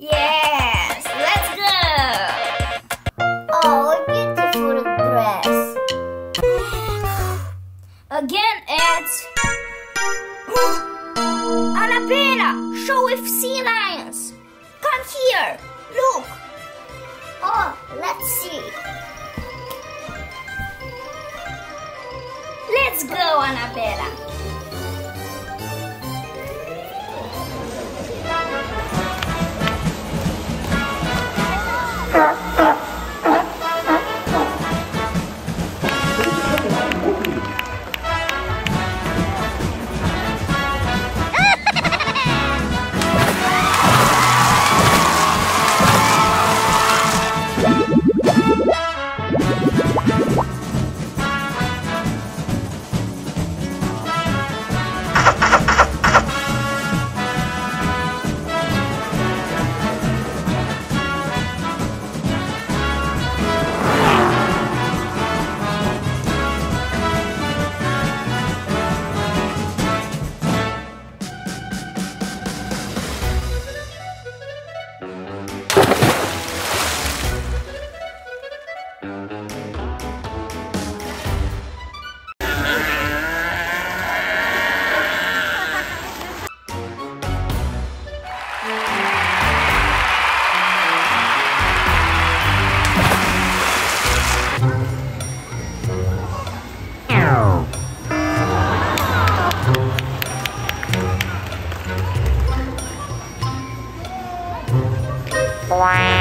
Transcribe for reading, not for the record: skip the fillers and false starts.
Yes, let's go! Oh, a beautiful dress. Again, it's Annabella, show with sea lions. Come here, look. Oh, let's see. Let's go, Annabella. Wow.